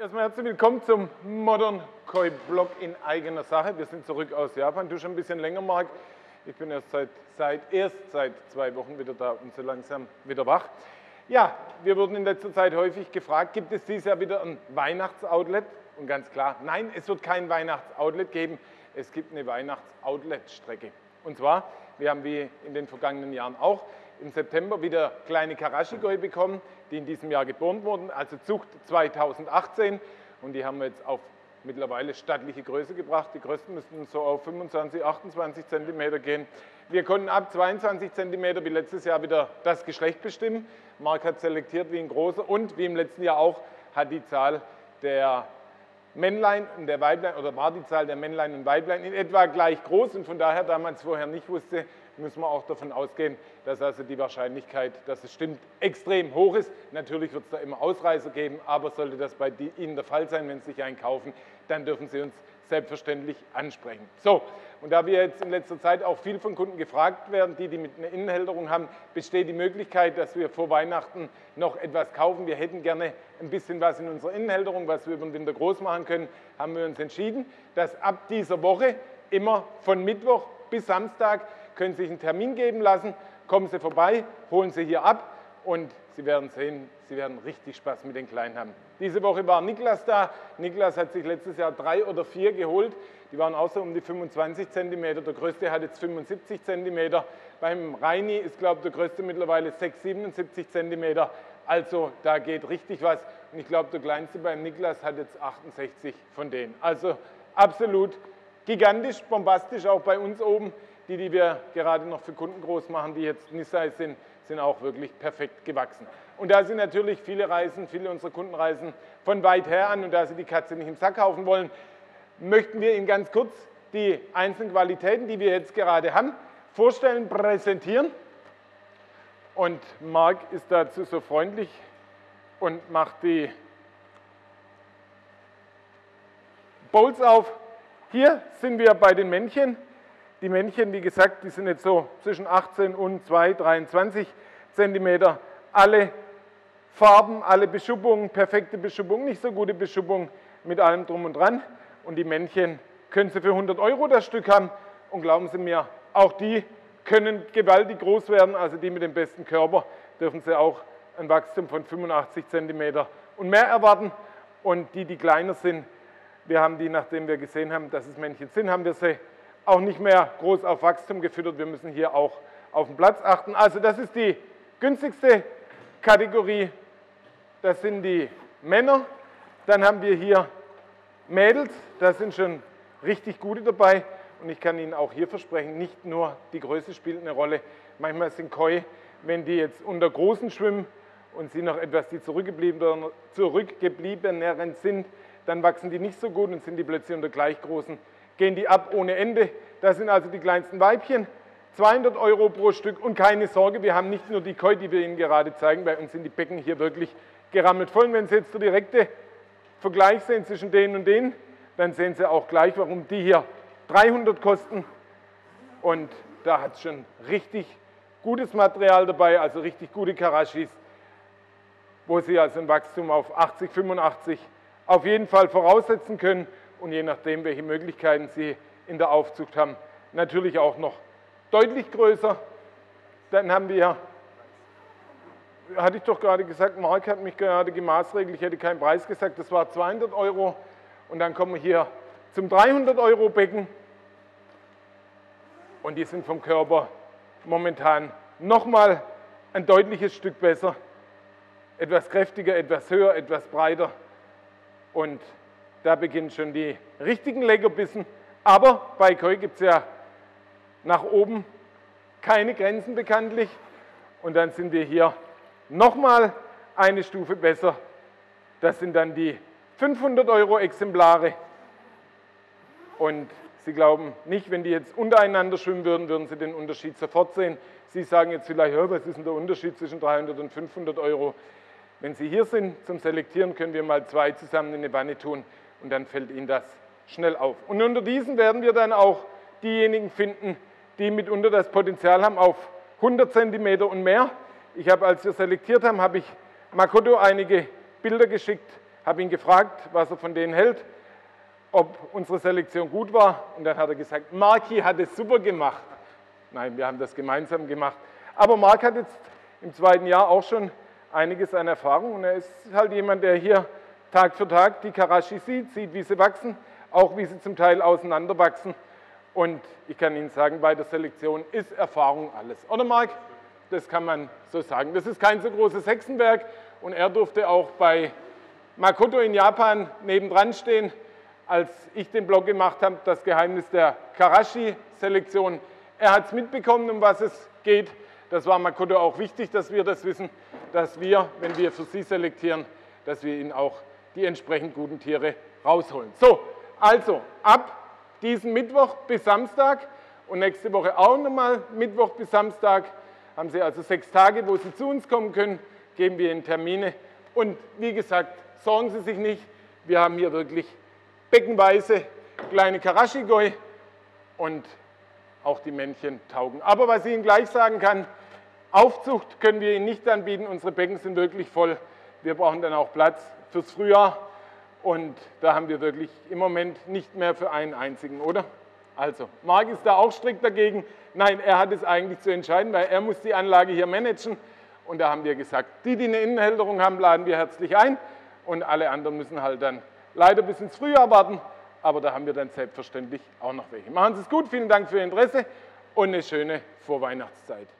Erstmal herzlich willkommen zum Modern Koi-Blog in eigener Sache. Wir sind zurück aus Japan. Du schon ein bisschen länger, Marc. Ich bin erst seit 2 Wochen wieder da und so langsam wieder wach. Ja, wir wurden in letzter Zeit häufig gefragt, gibt es dieses Jahr wieder ein Weihnachtsoutlet? Und ganz klar, nein, es wird kein Weihnachtsoutlet geben. Es gibt eine Weihnachtsoutlet-Strecke. Und zwar, wir haben wie in den vergangenen Jahren auch im September wieder kleine Karashigoi bekommen, die in diesem Jahr geboren wurden, also Zucht 2018. Und die haben wir jetzt auf mittlerweile stattliche Größe gebracht. Die größten müssten so auf 25, 28 cm gehen. Wir konnten ab 22 cm wie letztes Jahr wieder das Geschlecht bestimmen. Marc hat selektiert wie ein großer und wie im letzten Jahr auch hat die Zahl der Männlein und der Weiblein, oder war die Zahl der Männlein und Weiblein in etwa gleich groß und von daher, da man es vorher nicht wusste, müssen wir auch davon ausgehen, dass also die Wahrscheinlichkeit, dass es stimmt, extrem hoch ist. Natürlich wird es da immer Ausreißer geben, aber sollte das bei Ihnen der Fall sein, wenn Sie sich einen kaufen, dann dürfen Sie uns selbstverständlich ansprechen. So, und da wir jetzt in letzter Zeit auch viel von Kunden gefragt werden, die mit einer Innenhalterung haben, besteht die Möglichkeit, dass wir vor Weihnachten noch etwas kaufen. Wir hätten gerne ein bisschen was in unserer Innenhalterung, was wir über den Winter groß machen können, haben wir uns entschieden, dass ab dieser Woche immer von Mittwoch bis Samstag können Sie sich einen Termin geben lassen, kommen Sie vorbei, holen Sie hier ab und Sie werden sehen, Sie werden richtig Spaß mit den Kleinen haben. Diese Woche war Niklas da. Niklas hat sich letztes Jahr 3 oder 4 geholt. Die waren auch so um die 25 cm. Der größte hat jetzt 75 cm. Beim Reini ist, glaube ich, der größte mittlerweile 77 cm. Also da geht richtig was. Und ich glaube, der kleinste beim Niklas hat jetzt 68 von denen. Also absolut gigantisch, bombastisch, auch bei uns oben. Die wir gerade noch für Kunden groß machen, die jetzt Nisai sind, sind auch wirklich perfekt gewachsen. Und da sind natürlich viele unserer Kunden reisen von weit her an und da sie die Katze nicht im Sack kaufen wollen, möchten wir Ihnen ganz kurz die einzelnen Qualitäten, die wir jetzt gerade haben, vorstellen, präsentieren. Und Marc ist dazu so freundlich und macht die Bowls auf. Hier sind wir bei den Männchen. Die Männchen, wie gesagt, die sind jetzt so zwischen 18 und 23 cm. Alle Farben, alle Beschuppungen, perfekte Beschuppung, nicht so gute Beschuppung, mit allem drum und dran. Und die Männchen können Sie für 100 € das Stück haben. Und glauben Sie mir, auch die können gewaltig groß werden. Also die mit dem besten Körper dürfen Sie auch ein Wachstum von 85 cm und mehr erwarten. Und die kleiner sind, wir haben die, nachdem wir gesehen haben, dass es Männchen sind, haben wir sie auch nicht mehr groß auf Wachstum gefüttert. Wir müssen hier auch auf den Platz achten. Also das ist die günstigste Kategorie. Das sind die Männer. Dann haben wir hier Mädels. Da sind schon richtig gute dabei. Und ich kann Ihnen auch hier versprechen, nicht nur die Größe spielt eine Rolle. Manchmal sind Koi, wenn die jetzt unter Großen schwimmen und sie noch etwas die Zurückgebliebeneren sind, dann wachsen die nicht so gut und sind die plötzlich unter Gleichgroßen. Gehen die ab ohne Ende. Das sind also die kleinsten Weibchen, 200 € pro Stück. Und keine Sorge, wir haben nicht nur die Koi, die wir Ihnen gerade zeigen, bei uns sind die Becken hier wirklich gerammelt voll. Und wenn Sie jetzt den direkten Vergleich sehen zwischen denen und denen, dann sehen Sie auch gleich, warum die hier 300 kosten. Und da hat es schon richtig gutes Material dabei, also richtig gute Karashis, wo Sie also ein Wachstum auf 80, 85 auf jeden Fall voraussetzen können. Und je nachdem, welche Möglichkeiten Sie in der Aufzucht haben, natürlich auch noch deutlich größer. Dann haben wir, hatte ich doch gerade gesagt, Marc hat mich gerade gemaßregelt, ich hätte keinen Preis gesagt, das war 200 €. Und dann kommen wir hier zum 300 € Becken. Und die sind vom Körper momentan nochmal ein deutliches Stück besser. Etwas kräftiger, etwas höher, etwas breiter. Und da beginnen schon die richtigen Leckerbissen. Aber bei Koi gibt es ja nach oben keine Grenzen bekanntlich. Und dann sind wir hier nochmal eine Stufe besser. Das sind dann die 500 € Exemplare. Und Sie glauben nicht, wenn die jetzt untereinander schwimmen würden, würden Sie den Unterschied sofort sehen. Sie sagen jetzt vielleicht, was ist denn der Unterschied zwischen 300 und 500 €? Wenn Sie hier sind zum Selektieren, können wir mal 2 zusammen in eine Wanne tun und dann fällt Ihnen das schnell auf. Und unter diesen werden wir dann auch diejenigen finden, die mitunter das Potenzial haben auf 100 cm und mehr. Als wir selektiert haben, habe ich Makoto einige Bilder geschickt habe ihn gefragt, was er von denen hält, ob unsere Selektion gut war. Und dann hat er gesagt, Marki hat es super gemacht. Nein, wir haben das gemeinsam gemacht. Aber Mark hat jetzt im zweiten Jahr auch schon einiges an Erfahrung. Und er ist halt jemand, der hier Tag für Tag die Karashi sieht, sieht, wie sie wachsen, auch wie sie zum Teil auseinanderwachsen. Und ich kann Ihnen sagen, bei der Selektion ist Erfahrung alles. Oder Mark? Das kann man so sagen. Das ist kein so großes Hexenwerk. Und er durfte auch bei Makoto in Japan nebendran stehen, als ich den Blog gemacht habe, das Geheimnis der Karashi-Selektion. Er hat es mitbekommen, um was es geht. Das war Makoto auch wichtig, dass wir das wissen, dass wir, wenn wir für sie selektieren, dass wir ihnen auch die entsprechend guten Tiere rausholen. So, also ab diesen Mittwoch bis Samstag und nächste Woche auch nochmal Mittwoch bis Samstag haben Sie also 6 Tage, wo Sie zu uns kommen können, geben wir Ihnen Termine. Und wie gesagt, sorgen Sie sich nicht, wir haben hier wirklich beckenweise kleine Karashigoi und auch die Männchen taugen. Aber was ich Ihnen gleich sagen kann, Aufzucht können wir Ihnen nicht anbieten, unsere Becken sind wirklich voll. Wir brauchen dann auch Platz fürs Frühjahr. Und da haben wir wirklich im Moment nicht mehr für einen einzigen, oder? Also, Mark ist da auch strikt dagegen. Nein, er hat es eigentlich zu entscheiden, weil er muss die Anlage hier managen. Und da haben wir gesagt, die eine Innenhalterung haben, laden wir herzlich ein. Und alle anderen müssen halt dann leider bis ins Frühjahr warten. Aber da haben wir dann selbstverständlich auch noch welche. Machen Sie es gut, vielen Dank für Ihr Interesse und eine schöne Vorweihnachtszeit.